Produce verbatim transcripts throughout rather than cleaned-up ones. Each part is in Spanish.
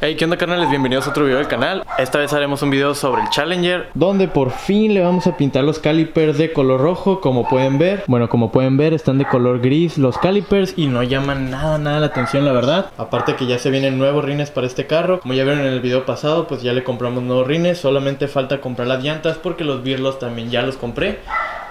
Hey, ¿qué onda, carnales? Bienvenidos a otro video del canal. Esta vez haremos un video sobre el Challenger, donde por fin le vamos a pintar los calipers de color rojo. Como pueden ver, bueno, como pueden ver, están de color gris los calipers y no llaman nada, nada la atención, la verdad. Aparte que ya se vienen nuevos rines para este carro. Como ya vieron en el video pasado, pues ya le compramos nuevos rines. Solamente falta comprar las llantas porque los birlos también ya los compré.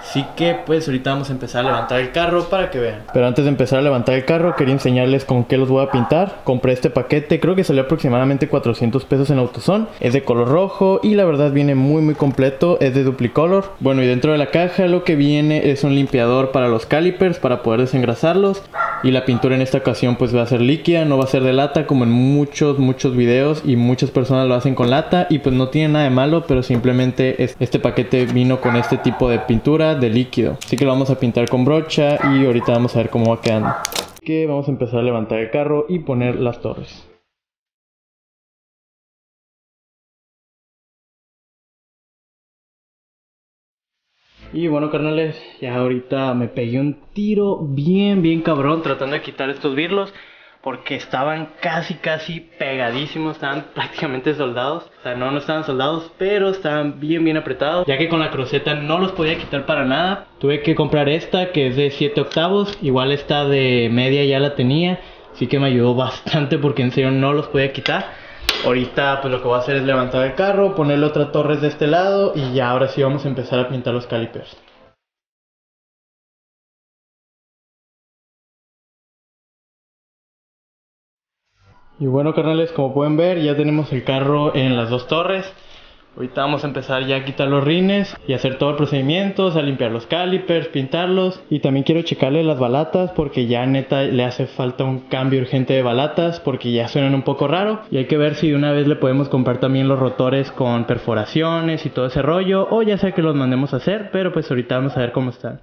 Así que pues ahorita vamos a empezar a levantar el carro para que vean. Pero antes de empezar a levantar el carro, quería enseñarles con qué los voy a pintar. Compré este paquete, creo que salió aproximadamente cuatrocientos pesos en AutoZone. Es de color rojo y la verdad viene muy muy completo, es de DupliColor. Bueno, y dentro de la caja lo que viene es un limpiador para los calipers, para poder desengrasarlos. Y la pintura en esta ocasión pues va a ser líquida, no va a ser de lata como en muchos muchos videos. Y muchas personas lo hacen con lata y pues no tiene nada de malo, pero simplemente es, este paquete vino con este tipo de pintura de líquido, así que lo vamos a pintar con brocha y ahorita vamos a ver cómo va quedando. Que vamos a empezar a levantar el carro y poner las torres. Y bueno, carnales, ya ahorita me pegué un tiro bien bien cabrón tratando de quitar estos birlos, porque estaban casi casi pegadísimos, estaban prácticamente soldados. O sea, no, no estaban soldados, pero estaban bien bien apretados, ya que con la croceta no los podía quitar para nada. Tuve que comprar esta que es de siete octavos, igual esta de media ya la tenía, así que me ayudó bastante porque en serio no los podía quitar. Ahorita pues lo que voy a hacer es levantar el carro, ponerle otras torres de este lado y ya ahora sí vamos a empezar a pintar los calipers. Y bueno, carnales, como pueden ver, ya tenemos el carro en las dos torres. Ahorita vamos a empezar ya a quitar los rines y hacer todo el procedimiento, o sea, limpiar los calipers, pintarlos. Y también quiero checarle las balatas, porque ya neta le hace falta un cambio urgente de balatas, porque ya suenan un poco raro. Y hay que ver si de una vez le podemos comprar también los rotores con perforaciones y todo ese rollo, o ya sea que los mandemos a hacer, pero pues ahorita vamos a ver cómo están.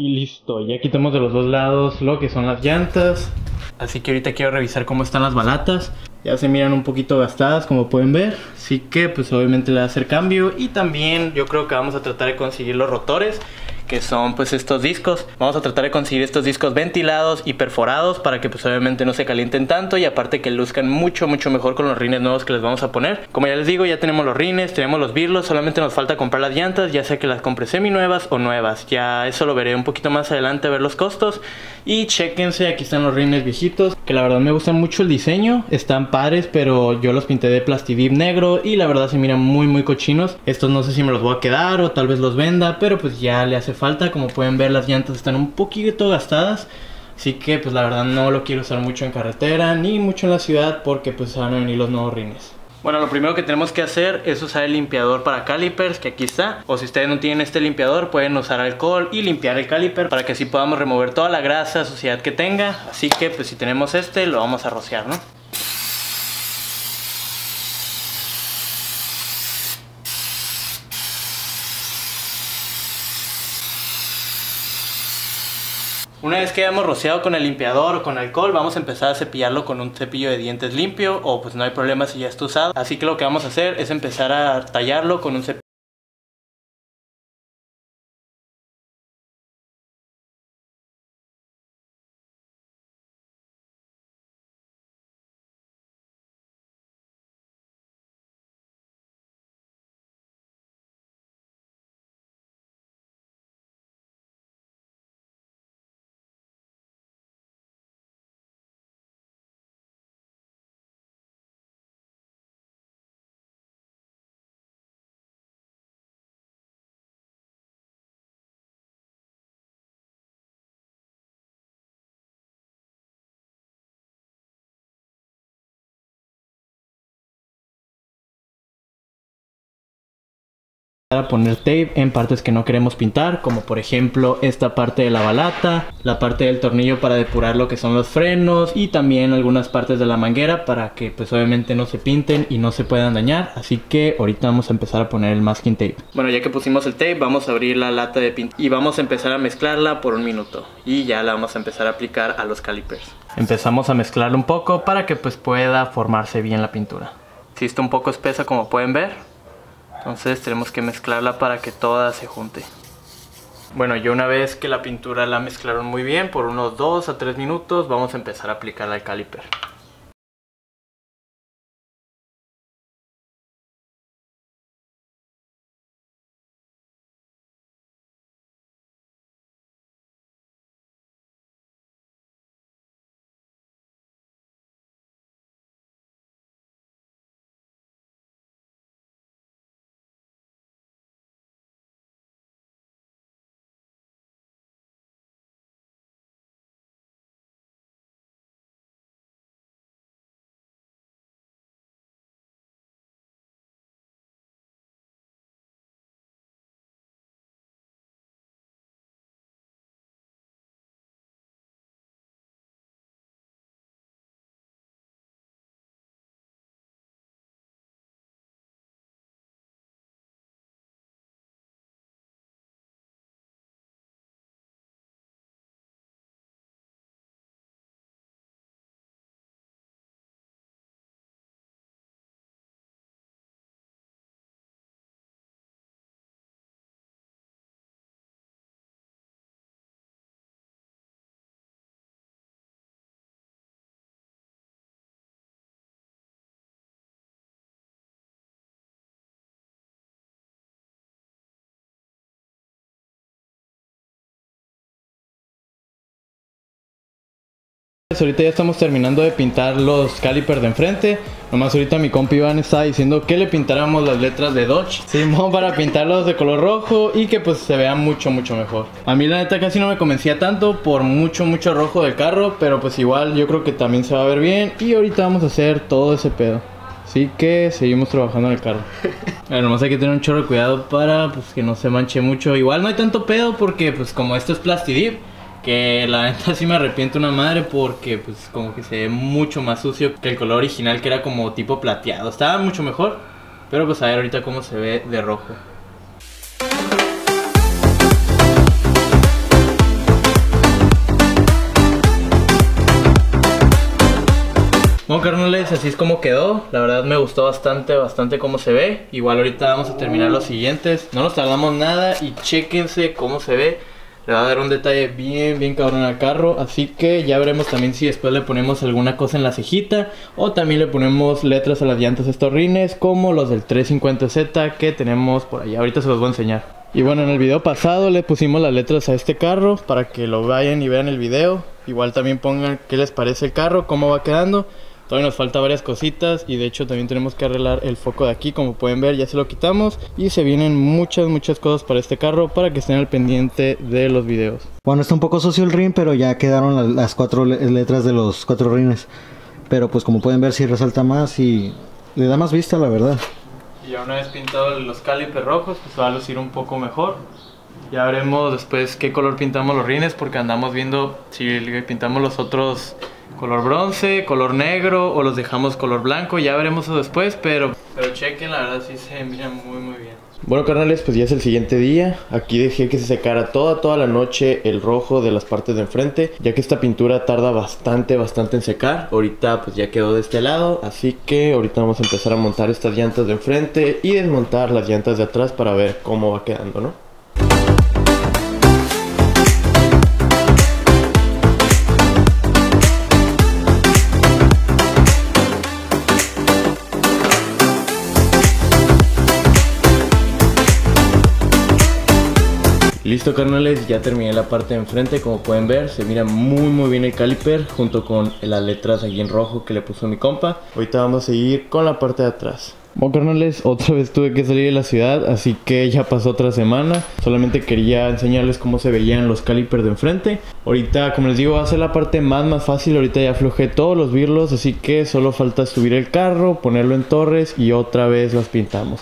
Y listo, ya quitamos de los dos lados lo que son las llantas. Así que ahorita quiero revisar cómo están las balatas. Ya se miran un poquito gastadas, como pueden ver. Así que pues obviamente le va a hacer cambio. Y también yo creo que vamos a tratar de conseguir los rotores, que son pues estos discos. Vamos a tratar de conseguir estos discos ventilados y perforados para que pues obviamente no se calienten tanto, y aparte que luzcan mucho mucho mejor con los rines nuevos que les vamos a poner. Como ya les digo, ya tenemos los rines, tenemos los birlos, solamente nos falta comprar las llantas, ya sea que las compre semi nuevas o nuevas. Ya eso lo veré un poquito más adelante, a ver los costos. Y chéquense, aquí están los rines viejitos, que la verdad me gustan mucho el diseño, están padres, pero yo los pinté de plastidip negro y la verdad se miran muy muy cochinos. Estos no sé si me los voy a quedar o tal vez los venda, pero pues ya le hace falta. Como pueden ver, las llantas están un poquito gastadas, así que pues la verdad no lo quiero usar mucho en carretera ni mucho en la ciudad, porque pues van a venir los nuevos rines. Bueno, lo primero que tenemos que hacer es usar el limpiador para calipers, que aquí está. O si ustedes no tienen este limpiador, pueden usar alcohol y limpiar el caliper para que así podamos remover toda la grasa, suciedad que tenga. Así que pues si tenemos este, lo vamos a rociar, ¿no? Una vez que hayamos rociado con el limpiador o con alcohol, vamos a empezar a cepillarlo con un cepillo de dientes limpio, o pues no hay problema si ya está usado. Así que lo que vamos a hacer es empezar a tallarlo con un cepillo. a poner tape en partes que no queremos pintar, como por ejemplo esta parte de la balata, la parte del tornillo para depurar lo que son los frenos y también algunas partes de la manguera para que pues obviamente no se pinten y no se puedan dañar. Así que ahorita vamos a empezar a poner el masking tape. Bueno, ya que pusimos el tape, vamos a abrir la lata de pintura y vamos a empezar a mezclarla por un minuto y ya la vamos a empezar a aplicar a los calipers. Empezamos a mezclarla un poco para que pues pueda formarse bien la pintura. Sí, está un poco espesa como pueden ver. Entonces tenemos que mezclarla para que toda se junte. Bueno, ya una vez que la pintura la mezclaron muy bien, por unos dos a tres minutos, vamos a empezar a aplicarla al caliper. Ahorita ya estamos terminando de pintar los calipers de enfrente. Nomás ahorita mi compa Iván estaba diciendo que le pintáramos las letras de Dodge, Simón, para pintarlos de color rojo y que pues se vean mucho mucho mejor. A mí la neta casi no me convencía tanto por mucho mucho rojo del carro, pero pues igual yo creo que también se va a ver bien y ahorita vamos a hacer todo ese pedo. Así que seguimos trabajando en el carro. Bueno, nomás hay que tener un chorro de cuidado para pues que no se manche mucho. Igual no hay tanto pedo porque pues como esto es plastidip, que la neta sí me arrepiento una madre porque pues como que se ve mucho más sucio que el color original, que era como tipo plateado. Estaba mucho mejor, pero pues a ver ahorita cómo se ve de rojo. Bueno, carnales, así es como quedó. La verdad me gustó bastante, bastante cómo se ve. Igual ahorita vamos a terminar los siguientes. No nos tardamos nada y chéquense cómo se ve. Le va a dar un detalle bien, bien cabrón al carro. Así que ya veremos también si después le ponemos alguna cosa en la cejita o también le ponemos letras a las llantas de estos rines, como los del trescientos cincuenta Z que tenemos por allá. Ahorita se los voy a enseñar. Y bueno, en el video pasado le pusimos las letras a este carro para que lo vayan y vean el video. Igual también pongan qué les parece el carro, cómo va quedando. Todavía nos falta varias cositas y de hecho también tenemos que arreglar el foco de aquí. Como pueden ver, ya se lo quitamos y se vienen muchas muchas cosas para este carro, para que estén al pendiente de los videos. Bueno, está un poco sucio el rin, pero ya quedaron las cuatro letras de los cuatro rines. Pero pues como pueden ver, sí resalta más y le da más vista, la verdad. Y ya una vez pintados los calipers rojos, pues va a lucir un poco mejor. Ya veremos después qué color pintamos los rines, porque andamos viendo si pintamos los otros color bronce, color negro o los dejamos color blanco. Ya veremos eso después, pero pero chequen, la verdad sí se miran muy muy bien. Bueno, carnales, pues ya es el siguiente día. Aquí dejé que se secara toda toda la noche el rojo de las partes de enfrente, ya que esta pintura tarda bastante bastante en secar. Ahorita pues ya quedó de este lado, así que ahorita vamos a empezar a montar estas llantas de enfrente y desmontar las llantas de atrás para ver cómo va quedando, ¿no? Listo, carnales, ya terminé la parte de enfrente. Como pueden ver, se mira muy muy bien el caliper junto con las letras aquí en rojo que le puso mi compa. Ahorita vamos a seguir con la parte de atrás. Bueno, carnales, otra vez tuve que salir de la ciudad, así que ya pasó otra semana. Solamente quería enseñarles cómo se veían los calipers de enfrente. Ahorita, como les digo, va a ser la parte más más fácil. Ahorita ya aflojé todos los birlos, así que solo falta subir el carro, ponerlo en torres y otra vez las pintamos.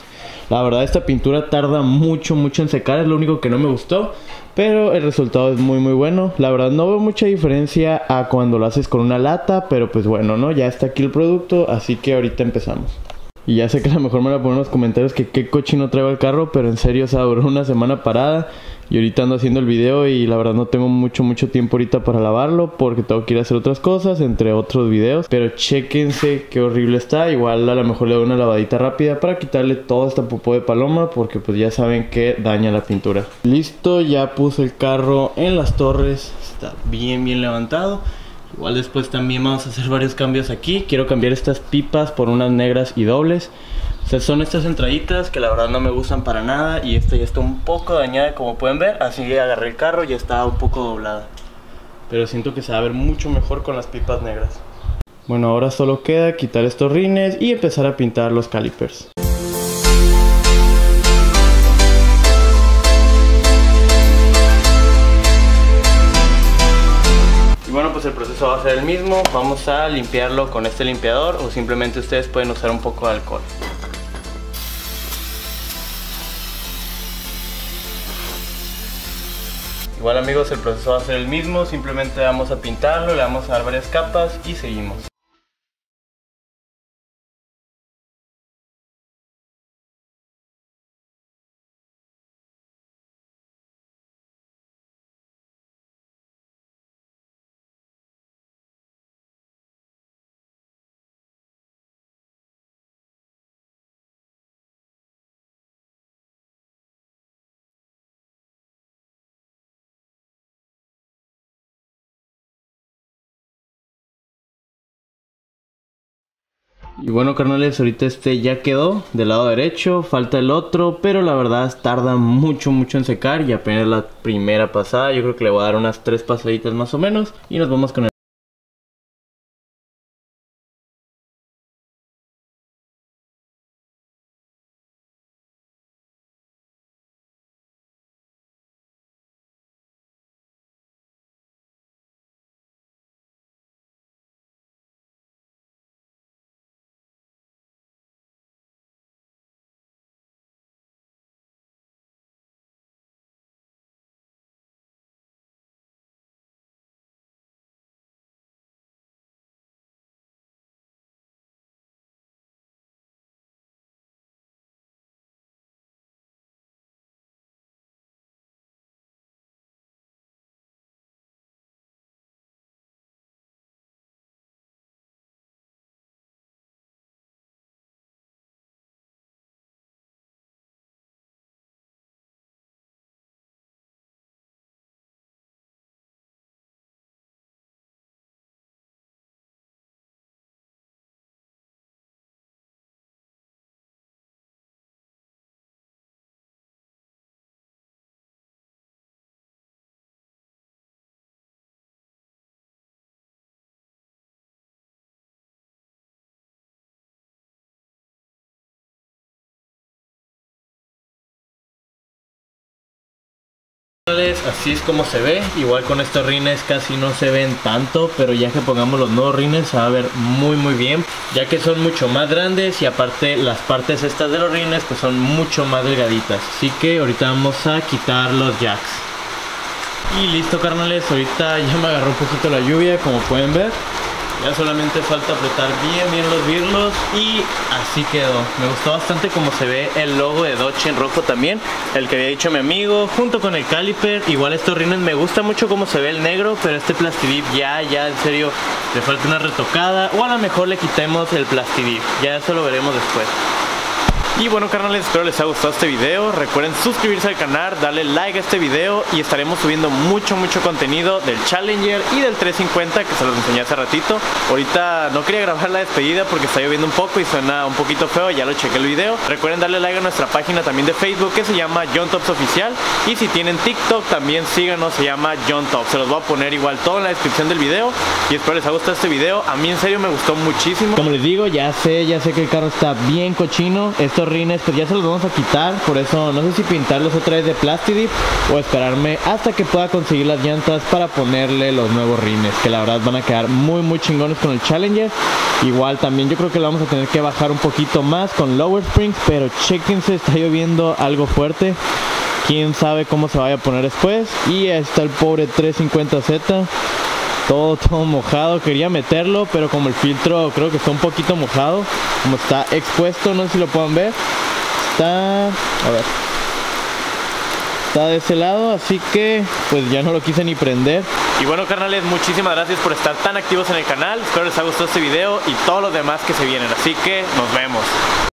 La verdad, esta pintura tarda mucho, mucho en secar, es lo único que no me gustó, pero el resultado es muy, muy bueno. La verdad, no veo mucha diferencia a cuando lo haces con una lata, pero pues bueno, ¿no? Ya está aquí el producto, así que ahorita empezamos. Y ya sé que a lo mejor me van a poner en los comentarios que qué cochino traigo el carro, pero en serio, o sea, duró una semana parada y ahorita ando haciendo el video y la verdad no tengo mucho, mucho tiempo ahorita para lavarlo porque tengo que ir a hacer otras cosas, entre otros videos. Pero chéquense qué horrible está. Igual a lo mejor le doy una lavadita rápida para quitarle toda esta popó de paloma porque pues ya saben que daña la pintura. Listo, ya puse el carro en las torres. Está bien, bien levantado. Igual después también vamos a hacer varios cambios aquí. Quiero cambiar estas pipas por unas negras y dobles. O sea, son estas entraditas que la verdad no me gustan para nada. Y esta ya está un poco dañada como pueden ver. Así que agarré el carro y ya está un poco doblada. Pero siento que se va a ver mucho mejor con las pipas negras. Bueno, ahora solo queda quitar estos rines y empezar a pintar los calipers. El proceso va a ser el mismo, vamos a limpiarlo con este limpiador o simplemente ustedes pueden usar un poco de alcohol. Igual amigos, el proceso va a ser el mismo, simplemente vamos a pintarlo, le vamos a dar varias capas y seguimos. Y bueno, carnales, ahorita este ya quedó del lado derecho, falta el otro, pero la verdad tarda mucho, mucho en secar y apenas la primera pasada. Yo creo que le voy a dar unas tres pasaditas más o menos y nos vamos con el... Así es como se ve. Igual con estos rines casi no se ven tanto, pero ya que pongamos los nuevos rines se va a ver muy muy bien, ya que son mucho más grandes y aparte las partes estas de los rines pues son mucho más delgaditas. Así que ahorita vamos a quitar los jacks. Y listo, carnales, ahorita ya me agarró un poquito la lluvia como pueden ver. Ya solamente falta apretar bien bien los birlos y así quedó. Me gustó bastante como se ve el logo de Dodge en rojo también, el que había dicho mi amigo, junto con el caliper. Igual estos rines me gusta mucho como se ve el negro, pero este plastidip ya, ya en serio le falta una retocada, o a lo mejor le quitemos el plastidip, ya eso lo veremos después. Y bueno, carnales, espero les haya gustado este video. Recuerden suscribirse al canal, darle like a este video y estaremos subiendo mucho, mucho contenido del Challenger y del trescientos cincuenta que se los enseñé hace ratito. Ahorita no quería grabar la despedida porque está lloviendo un poco y suena un poquito feo, ya lo chequé el video. Recuerden darle like a nuestra página también de Facebook que se llama Jon Tops Oficial, y si tienen TikTok también síganos, se llama Jon Tops. Se los voy a poner igual todo en la descripción del video y espero les haya gustado este video. A mí en serio me gustó muchísimo. Como les digo, ya sé, ya sé que el carro está bien cochino. Estos rines pues ya se los vamos a quitar, por eso no sé si pintarlos otra vez de Plastidip o esperarme hasta que pueda conseguir las llantas para ponerle los nuevos rines, que la verdad van a quedar muy muy chingones con el Challenger. Igual también yo creo que lo vamos a tener que bajar un poquito más con lower springs, pero chequense, está lloviendo algo fuerte. Quién sabe cómo se vaya a poner después. Y ahí está el pobre trescientos cincuenta Z, todo todo mojado. Quería meterlo, pero como el filtro creo que está un poquito mojado, como está expuesto, no sé si lo pueden ver, está, a ver, está de ese lado, así que pues ya no lo quise ni prender. Y bueno, carnales, muchísimas gracias por estar tan activos en el canal. Espero les haya gustado este video y todos los demás que se vienen, así que nos vemos.